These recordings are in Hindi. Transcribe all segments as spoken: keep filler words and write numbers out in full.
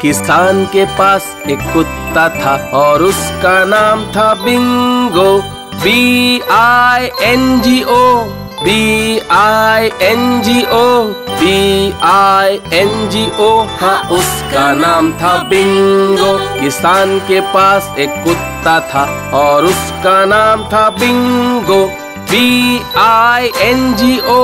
किसान के पास एक कुत्ता था और उसका नाम था Bingo. B I N G O, B I N G O, B I N G O, हाँ उसका नाम था बिंगो। किसान के पास एक कुत्ता था और उसका नाम था Bingo. B I N G O,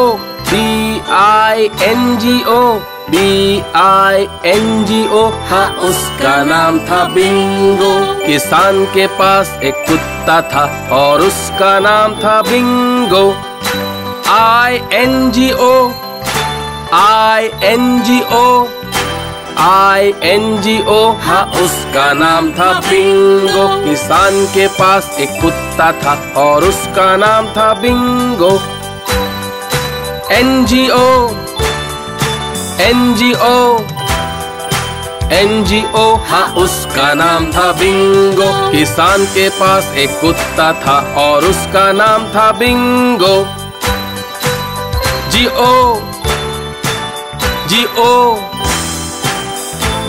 B I N G O, B I N G O, हाँ उसका नाम था बिंगो। किसान के पास एक कुत्ता था और उसका नाम था Bingo. I N G O, I N G O, I N G O, हाँ उसका नाम था बिंगो। किसान के पास एक कुत्ता था और उसका नाम था Bingo. N G O, N G O, N G O, हाँ उसका नाम था बिंगो। किसान के पास एक कुत्ता था और उसका नाम था बिंगो। जी ओ, जी ओ,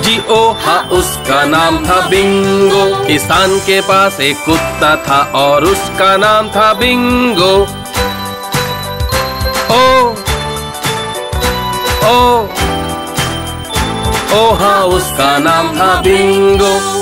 जी ओ, हाँ उसका नाम था बिंगो। किसान के पास एक कुत्ता था और उसका नाम था बिंगो। ओ, ओ, ओ, हाँ उसका नाम था बिंगो।